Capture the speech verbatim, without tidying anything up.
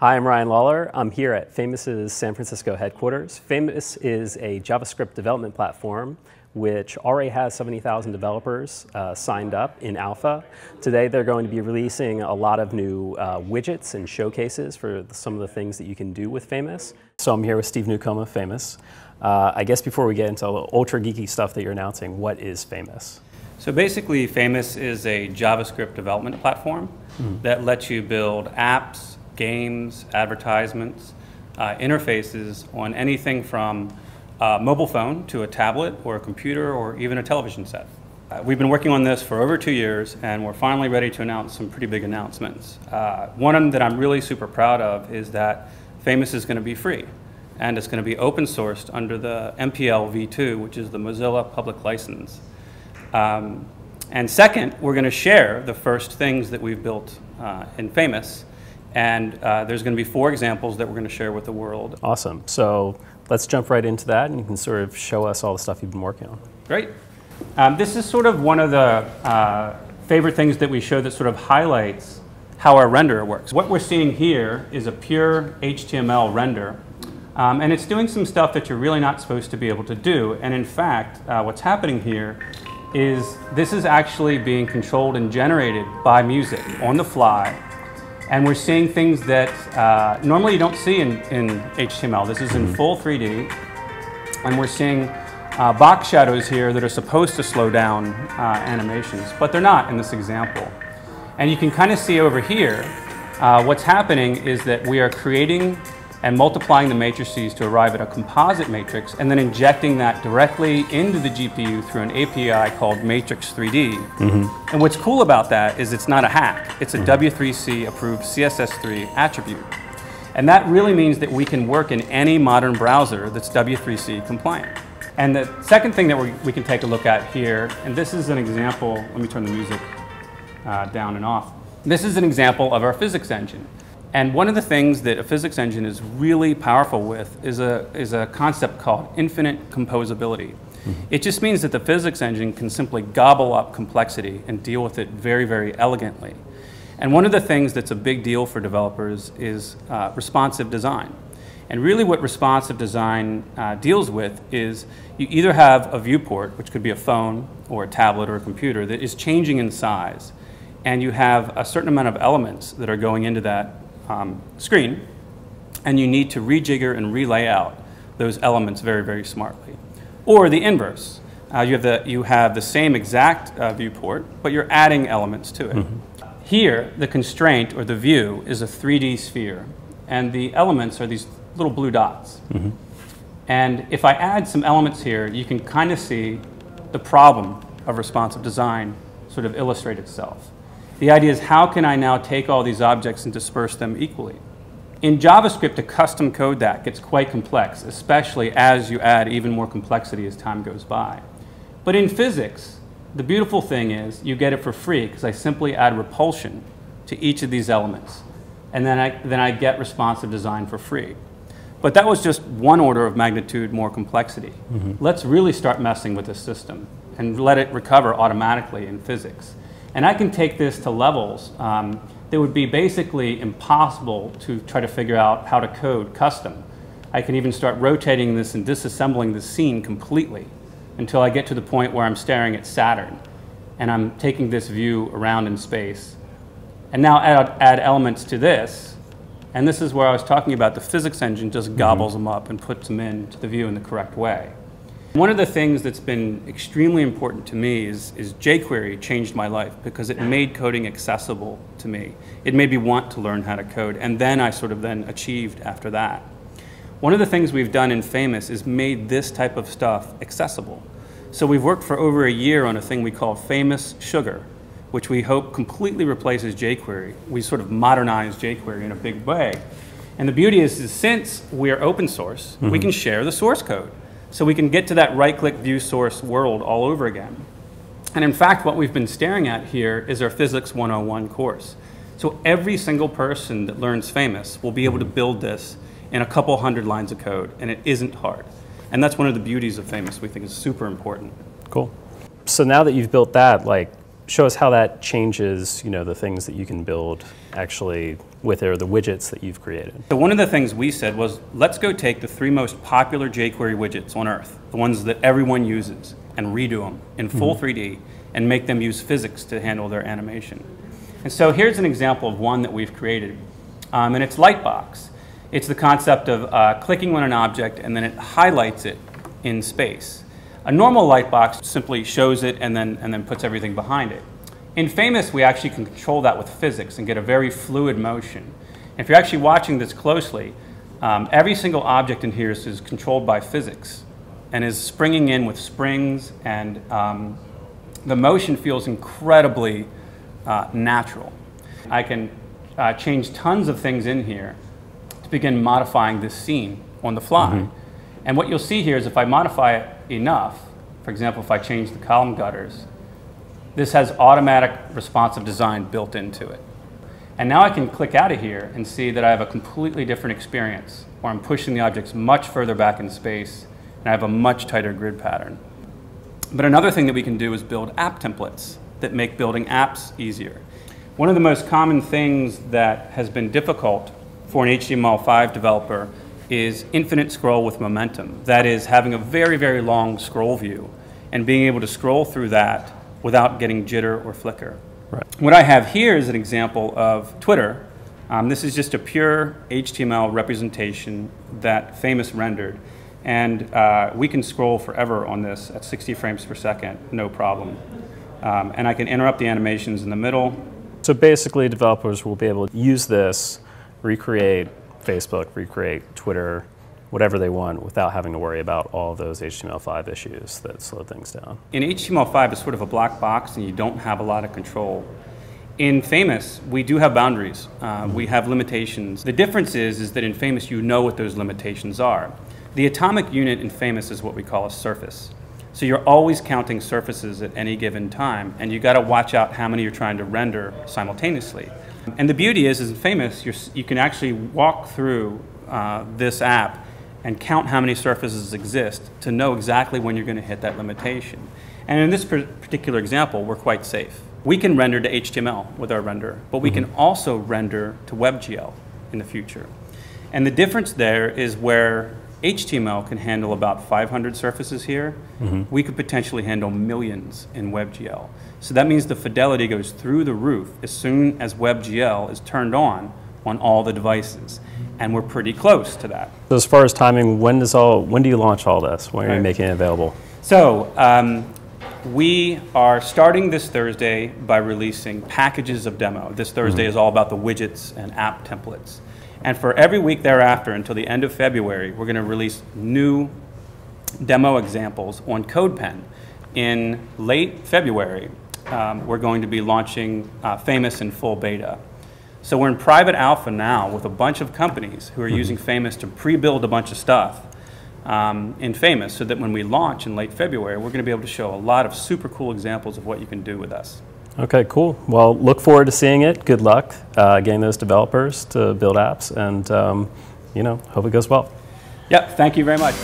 Hi, I'm Ryan Lawler. I'm here at Famous's San Francisco headquarters. Famous is a JavaScript development platform which already has seventy thousand developers uh, signed up in alpha. Today they're going to be releasing a lot of new uh, widgets and showcases for some of the things that you can do with Famous. So I'm here with Steve Newcomb of Famous. Uh, I guess before we get into all the ultra geeky stuff that you're announcing, what is Famous? So basically Famous is a JavaScript development platform mm-hmm. that lets you build apps, games, advertisements, uh, interfaces on anything from a mobile phone to a tablet or a computer or even a television set. Uh, we've been working on this for over two years and we're finally ready to announce some pretty big announcements. Uh, one of them that I'm really super proud of is that Famous is going to be free and it's going to be open sourced under the M P L v two, which is the Mozilla public license. Um, and second, we're going to share the first things that we've built uh, in Famous. And uh, there's going to be four examples that we're going to share with the world. Awesome. So let's jump right into that, and you can sort of show us all the stuff you've been working on. Great. Um, this is sort of one of the uh, favorite things that we show that sort of highlights how our renderer works. What we're seeing here is a pure H T M L render, um, and it's doing some stuff that you're really not supposed to be able to do. And in fact, uh, what's happening here is this is actually being controlled and generated by music on the fly. And we're seeing things that uh, normally you don't see in, in H T M L. This is in full three D. And we're seeing uh, box shadows here that are supposed to slow down uh, animations, but they're not in this example. And you can kind of see over here, uh, what's happening is that we are creating and multiplying the matrices to arrive at a composite matrix and then injecting that directly into the G P U through an A P I called Matrix three D. Mm-hmm. And what's cool about that is it's not a hack. It's a mm-hmm. W three C approved C S S three attribute. And that really means that we can work in any modern browser that's W three C compliant. And the second thing that we, we can take a look at here, and this is an example, let me turn the music uh, down and off. This is an example of our physics engine. And one of the things that a physics engine is really powerful with is a, is a concept called infinite composability. Mm-hmm. It just means that the physics engine can simply gobble up complexity and deal with it very, very elegantly. And one of the things that's a big deal for developers is uh, responsive design. And really what responsive design uh, deals with is you either have a viewport, which could be a phone or a tablet or a computer, that is changing in size. And you have a certain amount of elements that are going into that Um, screen, and you need to rejigger and relay out those elements very, very smartly. Or the inverse. Uh, you have the, you have the same exact uh, viewport, but you're adding elements to it. Mm-hmm. Here, the constraint or the view is a three D sphere, and the elements are these little blue dots. Mm-hmm. And if I add some elements here, you can kind of see the problem of responsive design sort of illustrate itself. The idea is, how can I now take all these objects and disperse them equally? In JavaScript, to custom code that gets quite complex, especially as you add even more complexity as time goes by. But in physics, the beautiful thing is you get it for free because I simply add repulsion to each of these elements. And then I, then I get responsive design for free. But that was just one order of magnitude more complexity. Mm-hmm. Let's really start messing with this system and let it recover automatically in physics. And I can take this to levels um, that would be basically impossible to try to figure out how to code custom. I can even start rotating this and disassembling the scene completely until I get to the point where I'm staring at Saturn and I'm taking this view around in space. And now add, add elements to this. And this is where I was talking about the physics engine just gobbles mm-hmm. them up and puts them into the view in the correct way. One of the things that's been extremely important to me is, is jQuery changed my life because it made coding accessible to me. It made me want to learn how to code, and then I sort of then achieved after that. One of the things we've done in Famous is made this type of stuff accessible. So we've worked for over a year on a thing we call Famous Sugar, which we hope completely replaces jQuery. We sort of modernized jQuery in a big way. And the beauty is, is since we are open source, mm-hmm. we can share the source code. So we can get to that right-click view source world all over again. And in fact, what we've been staring at here is our Physics one oh one course. So every single person that learns Famous will be able to build this in a couple hundred lines of code, and it isn't hard. And that's one of the beauties of Famous we think is super important. Cool. So now that you've built that, like, show us how that changes, you know, the things that you can build actually with or the widgets that you've created. So one of the things we said was, let's go take the three most popular jQuery widgets on Earth, the ones that everyone uses, and redo them in full mm-hmm. three D and make them use physics to handle their animation. And so here's an example of one that we've created, um, and it's Lightbox. It's the concept of uh, clicking on an object and then it highlights it in space. A normal lightbox simply shows it and then, and then puts everything behind it. In Famous, we actually can control that with physics and get a very fluid motion. If you're actually watching this closely, um, every single object in here is, is controlled by physics and is springing in with springs, and um, the motion feels incredibly uh, natural. I can uh, change tons of things in here to begin modifying this scene on the fly. Mm-hmm. And what you'll see here is if I modify it enough, for example, if I change the column gutters, this has automatic responsive design built into it. And now I can click out of here and see that I have a completely different experience, where I'm pushing the objects much further back in space and I have a much tighter grid pattern. But another thing that we can do is build app templates that make building apps easier. One of the most common things that has been difficult for an H T M L five developer is infinite scroll with momentum. That is, having a very, very long scroll view and being able to scroll through that without getting jitter or flicker. Right. What I have here is an example of Twitter. Um, this is just a pure H T M L representation that Famous rendered. And uh, we can scroll forever on this at sixty frames per second, no problem. Um, and I can interrupt the animations in the middle. So basically, developers will be able to use this, recreate Facebook, recreate Twitter, whatever they want, without having to worry about all those H T M L five issues that slow things down. In H T M L five, it's sort of a black box and you don't have a lot of control. In Famous, we do have boundaries. Uh, we have limitations. The difference is, is that in Famous, you know what those limitations are. The atomic unit in Famous is what we call a surface. So you're always counting surfaces at any given time, and you got to watch out how many you're trying to render simultaneously. And the beauty is, is in Famous, you're, you can actually walk through uh, this app and count how many surfaces exist to know exactly when you're going to hit that limitation. And in this particular example, we're quite safe. We can render to H T M L with our renderer, but we can also render to WebGL in the future. And the difference there is where H T M L can handle about five hundred surfaces here, mm-hmm. we could potentially handle millions in WebGL. So that means the fidelity goes through the roof as soon as WebGL is turned on on all the devices, and we're pretty close to that. So as far as timing, when does all when do you launch all this? When are right. you making it available? So um, we are starting this Thursday by releasing packages of demo. This Thursday mm-hmm. is all about the widgets and app templates. And for every week thereafter until the end of February, we're going to release new demo examples on CodePen. In late February, um, we're going to be launching uh, Famous in full beta. So we're in private alpha now with a bunch of companies who are mm-hmm. using Famous to pre-build a bunch of stuff um, in Famous, so that when we launch in late February, we're going to be able to show a lot of super cool examples of what you can do with us. Okay, cool. Well, look forward to seeing it. Good luck uh, getting those developers to build apps, and um, you know, hope it goes well. Yep, thank you very much.